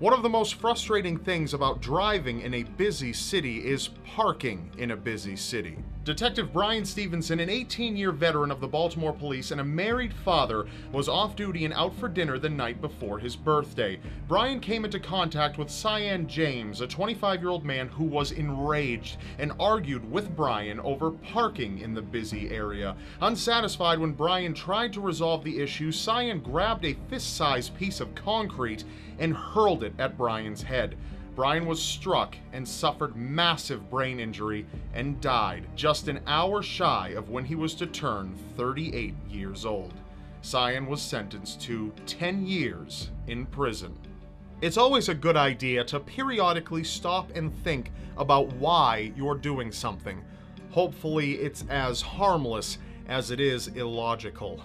One of the most frustrating things about driving in a busy city is parking in a busy city. Detective Brian Stevenson, an 18-year veteran of the Baltimore Police and a married father, was off duty and out for dinner the night before his birthday. Brian came into contact with Sian James, a 25-year-old man who was enraged and argued with Brian over parking in the busy area. Unsatisfied when Brian tried to resolve the issue, Sian grabbed a fist-sized piece of concrete and hurled it at Brian's head. Brian was struck and suffered massive brain injury and died just an hour shy of when he was to turn 38 years old. Sian was sentenced to 10 years in prison. It's always a good idea to periodically stop and think about why you're doing something. Hopefully it's as harmless as it is illogical.